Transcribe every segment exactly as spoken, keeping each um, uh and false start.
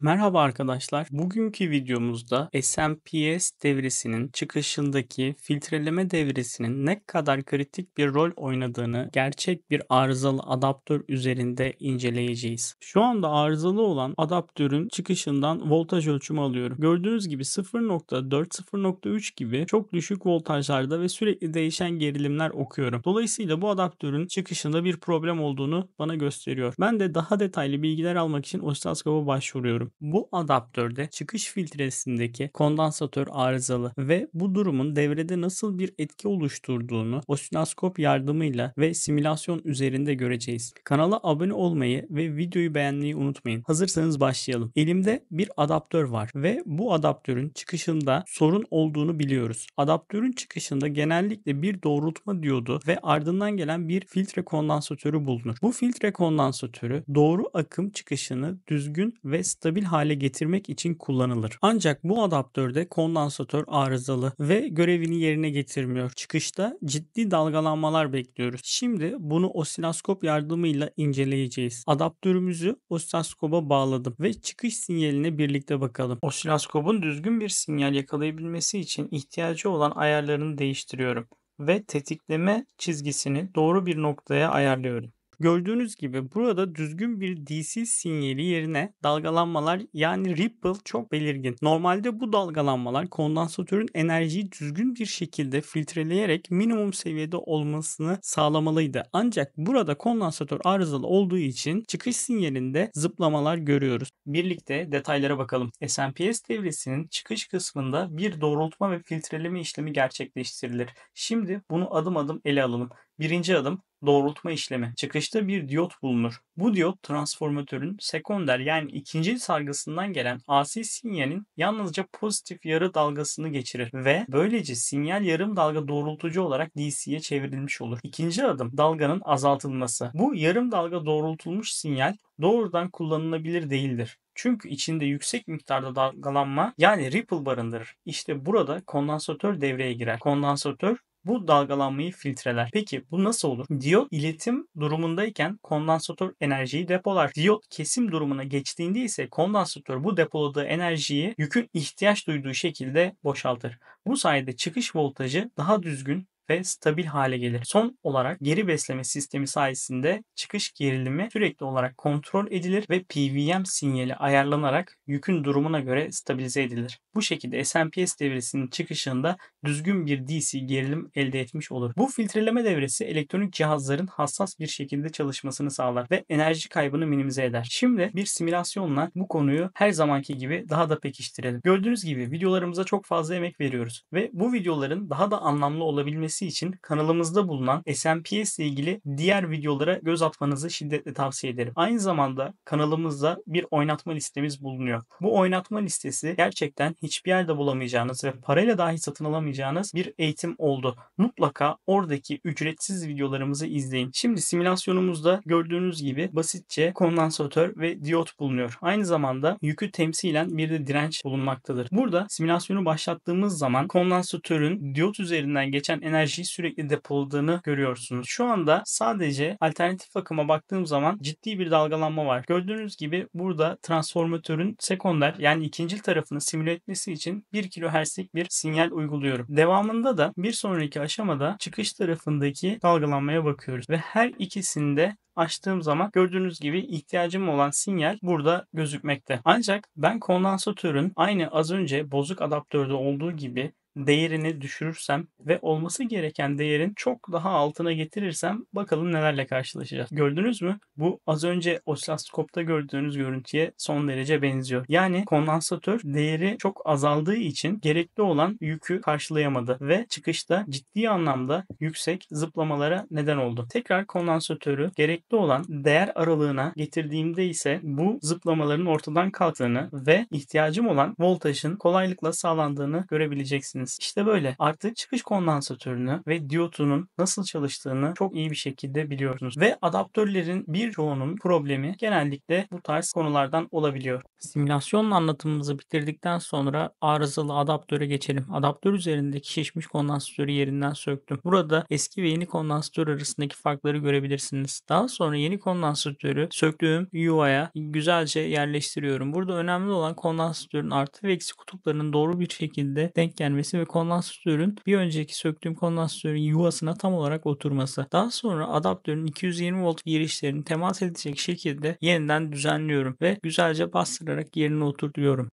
Merhaba arkadaşlar. Bugünkü videomuzda S M P S devresinin çıkışındaki filtreleme devresinin ne kadar kritik bir rol oynadığını gerçek bir arızalı adaptör üzerinde inceleyeceğiz. Şu anda arızalı olan adaptörün çıkışından voltaj ölçümü alıyorum. Gördüğünüz gibi sıfır nokta dört, sıfır nokta üç gibi çok düşük voltajlarda ve sürekli değişen gerilimler okuyorum. Dolayısıyla bu adaptörün çıkışında bir problem olduğunu bana gösteriyor. Ben de daha detaylı bilgiler almak için osiloskopa başvuruyorum. Bu adaptörde çıkış filtresindeki kondansatör arızalı ve bu durumun devrede nasıl bir etki oluşturduğunu osiloskop yardımıyla ve simülasyon üzerinde göreceğiz. Kanala abone olmayı ve videoyu beğenmeyi unutmayın. Hazırsanız başlayalım. Elimde bir adaptör var ve bu adaptörün çıkışında sorun olduğunu biliyoruz. Adaptörün çıkışında genellikle bir doğrultma diyodu ve ardından gelen bir filtre kondansatörü bulunur. Bu filtre kondansatörü doğru akım çıkışını düzgün ve stabil hale getirmek için kullanılır. Ancak bu adaptörde kondansatör arızalı ve görevini yerine getirmiyor. Çıkışta ciddi dalgalanmalar bekliyoruz. Şimdi bunu osiloskop yardımıyla inceleyeceğiz. Adaptörümüzü osiloskopa bağladım ve çıkış sinyaline birlikte bakalım. Osiloskopun düzgün bir sinyal yakalayabilmesi için ihtiyacı olan ayarlarını değiştiriyorum ve tetikleme çizgisini doğru bir noktaya ayarlıyorum. Gördüğünüz gibi burada düzgün bir D C sinyali yerine dalgalanmalar yani ripple çok belirgin. Normalde bu dalgalanmalar kondansatörün enerjiyi düzgün bir şekilde filtreleyerek minimum seviyede olmasını sağlamalıydı. Ancak burada kondansatör arızalı olduğu için çıkış sinyalinde zıplamalar görüyoruz. Birlikte detaylara bakalım. S M P S devresinin çıkış kısmında bir doğrultma ve filtreleme işlemi gerçekleştirilir. Şimdi bunu adım adım ele alalım. Birinci adım doğrultma işlemi. Çıkışta bir diyot bulunur. Bu diyot transformatörün sekonder yani ikinci sargısından gelen A C sinyalin yalnızca pozitif yarı dalgasını geçirir ve böylece sinyal yarım dalga doğrultucu olarak D C'ye çevrilmiş olur. İkinci adım dalganın azaltılması. Bu yarım dalga doğrultulmuş sinyal doğrudan kullanılabilir değildir. Çünkü içinde yüksek miktarda dalgalanma yani ripple barındırır. İşte burada kondansatör devreye girer. Kondansatör bu dalgalanmayı filtreler. Peki bu nasıl olur? Diyot iletim durumundayken kondansatör enerjiyi depolar. Diyot kesim durumuna geçtiğinde ise kondansatör bu depoladığı enerjiyi yükün ihtiyaç duyduğu şekilde boşaltır. Bu sayede çıkış voltajı daha düzgün ve stabil hale gelir. Son olarak geri besleme sistemi sayesinde çıkış gerilimi sürekli olarak kontrol edilir ve P V M sinyali ayarlanarak yükün durumuna göre stabilize edilir. Bu şekilde S M P S devresinin çıkışında düzgün bir D C gerilim elde etmiş olur. Bu filtreleme devresi elektronik cihazların hassas bir şekilde çalışmasını sağlar ve enerji kaybını minimize eder. Şimdi bir simülasyonla bu konuyu her zamanki gibi daha da pekiştirelim. Gördüğünüz gibi videolarımıza çok fazla emek veriyoruz ve bu videoların daha da anlamlı olabilmesi için kanalımızda bulunan S M P S ile ilgili diğer videolara göz atmanızı şiddetle tavsiye ederim. Aynı zamanda kanalımızda bir oynatma listemiz bulunuyor. Bu oynatma listesi gerçekten hiçbir yerde bulamayacağınız ve parayla dahi satın alamayacağınız bir eğitim oldu. Mutlaka oradaki ücretsiz videolarımızı izleyin. Şimdi simülasyonumuzda gördüğünüz gibi basitçe kondansatör ve diyot bulunuyor. Aynı zamanda yükü temsilen bir de direnç bulunmaktadır. Burada simülasyonu başlattığımız zaman kondansatörün diyot üzerinden geçen enerji sürekli depoladığını görüyorsunuz. Şu anda sadece alternatif akıma baktığım zaman ciddi bir dalgalanma var. Gördüğünüz gibi burada transformatörün sekonder yani ikinci tarafını simüle etmesi için bir kilohertz'lik bir sinyal uyguluyorum. Devamında da bir sonraki aşamada çıkış tarafındaki dalgalanmaya bakıyoruz ve her ikisinde açtığım zaman gördüğünüz gibi ihtiyacım olan sinyal burada gözükmekte. Ancak ben kondansatörün aynı az önce bozuk adaptörde olduğu gibi değerini düşürürsem ve olması gereken değerin çok daha altına getirirsem bakalım nelerle karşılaşacağız. Gördünüz mü? Bu az önce osiloskopta gördüğünüz görüntüye son derece benziyor. Yani kondansatör değeri çok azaldığı için gerekli olan yükü karşılayamadı ve çıkışta ciddi anlamda yüksek zıplamalara neden oldu. Tekrar kondansatörü gerekli olan değer aralığına getirdiğimde ise bu zıplamaların ortadan kalktığını ve ihtiyacım olan voltajın kolaylıkla sağlandığını görebileceksiniz. yapabilirsiniz. İşte böyle. Artık çıkış kondansatörünü ve diyotunun nasıl çalıştığını çok iyi bir şekilde biliyorsunuz. Ve adaptörlerin birçoğunun problemi genellikle bu tarz konulardan olabiliyor. Simülasyonla anlatımımızı bitirdikten sonra arızalı adaptöre geçelim. Adaptör üzerindeki şişmiş kondansatörü yerinden söktüm. Burada eski ve yeni kondansatör arasındaki farkları görebilirsiniz. Daha sonra yeni kondansatörü söktüğüm yuvaya güzelce yerleştiriyorum. Burada önemli olan kondansatörün artı ve eksi kutuplarının doğru bir şekilde denk gelmesi ve kondansatörün bir önceki söktüğüm kondansatörün yuvasına tam olarak oturması. Daha sonra adaptörün iki yüz yirmi volt girişlerini temas edecek şekilde yeniden düzenliyorum ve güzelce bastırarak yerine oturtuyorum.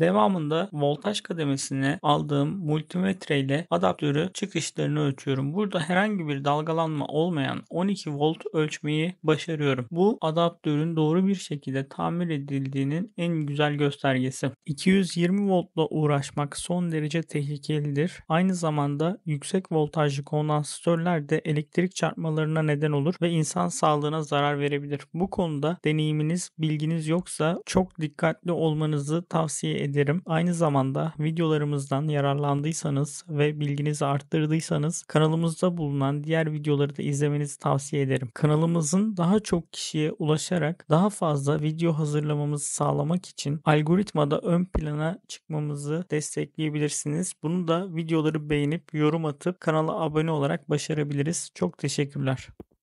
Devamında voltaj kademesine aldığım multimetre ile adaptörü çıkışlarını ölçüyorum. Burada herhangi bir dalgalanma olmayan on iki volt ölçmeyi başarıyorum. Bu adaptörün doğru bir şekilde tamir edildiğinin en güzel göstergesi. iki yüz yirmi voltla uğraşmak son derece tehlikelidir. Aynı zamanda yüksek voltajlı kondansatörler de elektrik çarpmalarına neden olur ve insan sağlığına zarar verebilir. Bu konuda deneyiminiz, bilginiz yoksa çok dikkatli olmanızı tavsiye ederim. ederim. Aynı zamanda videolarımızdan yararlandıysanız ve bilginizi arttırdıysanız kanalımızda bulunan diğer videoları da izlemenizi tavsiye ederim. Kanalımızın daha çok kişiye ulaşarak daha fazla video hazırlamamızı sağlamak için algoritmada ön plana çıkmamızı destekleyebilirsiniz. Bunu da videoları beğenip yorum atıp kanala abone olarak başarabiliriz. Çok teşekkürler.